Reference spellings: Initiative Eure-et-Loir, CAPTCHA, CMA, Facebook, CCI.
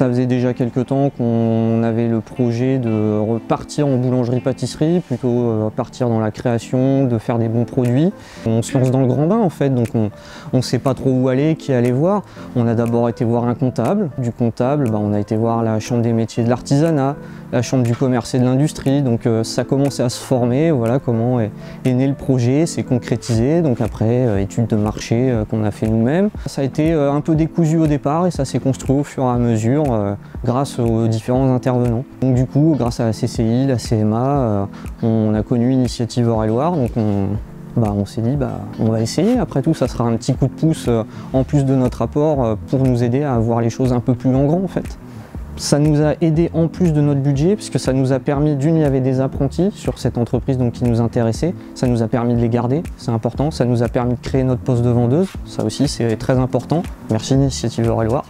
ça faisait déjà quelques temps qu'on avait le projet de repartir en boulangerie-pâtisserie, plutôt partir dans la création, de faire des bons produits. On se lance dans le grand bain en fait, donc on ne sait pas trop où aller, qui aller voir. On a d'abord été voir un comptable. Du comptable, on a été voir la chambre des métiers de l'artisanat, la chambre du commerce et de l'industrie, donc ça commençait à se former, voilà comment est né le projet, c'est concrétisé, donc après études de marché qu'on a fait nous-mêmes. Ça a été un peu décousu au départ et ça s'est construit au fur et à mesure grâce aux différents intervenants. Donc du coup, grâce à la CCI, la CMA, on a connu Initiative Eure-et-Loir, donc on s'est dit on va essayer, après tout ça sera un petit coup de pouce en plus de notre apport pour nous aider à voir les choses un peu plus en grand en fait. Ça nous a aidé en plus de notre budget puisque ça nous a permis, il y avait des apprentis sur cette entreprise donc qui nous intéressait, ça nous a permis de les garder, c'est important, ça nous a permis de créer notre poste de vendeuse, ça aussi c'est très important. Merci Initiative Eure-et-Loir.